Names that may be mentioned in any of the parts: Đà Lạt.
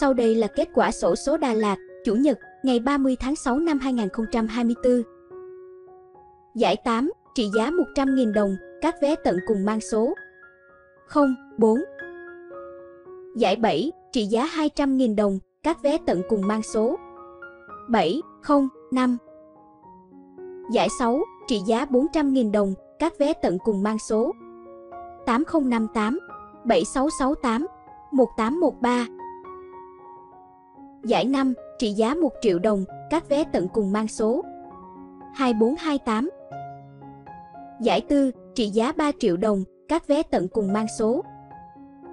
Sau đây là kết quả xổ số Đà Lạt, Chủ nhật, ngày 30 tháng 6 năm 2024. Giải 8, trị giá 100.000 đồng, các vé tận cùng mang số 04. Giải 7, trị giá 200.000 đồng, các vé tận cùng mang số 705. Giải 6, trị giá 400.000 đồng, các vé tận cùng mang số 8058, 7668, 1813. Giải 5, trị giá 1 triệu đồng, các vé tận cùng mang số 2428. Giải 4, trị giá 3 triệu đồng, các vé tận cùng mang số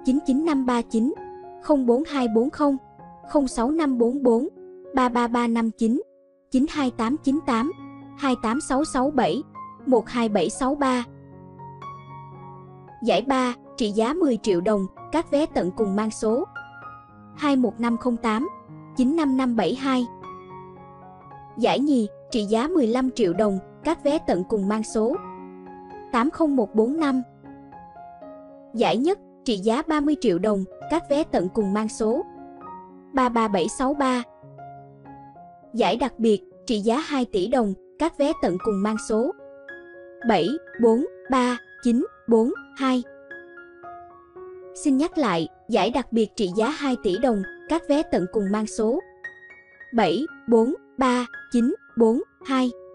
99539, 04240, 06544, 33359, 92898, 28667, 12763. Giải 3, trị giá 10 triệu đồng, các vé tận cùng mang số 21508, 95572. Giải nhì, trị giá 15 triệu đồng, các vé tận cùng mang số 80145. Giải nhất, trị giá 30 triệu đồng, các vé tận cùng mang số 33763. Giải đặc biệt, trị giá 2 tỷ đồng, các vé tận cùng mang số 743942. Xin nhắc lại, giải đặc biệt trị giá 2 tỷ đồng, các vé tận cùng mang số 743942.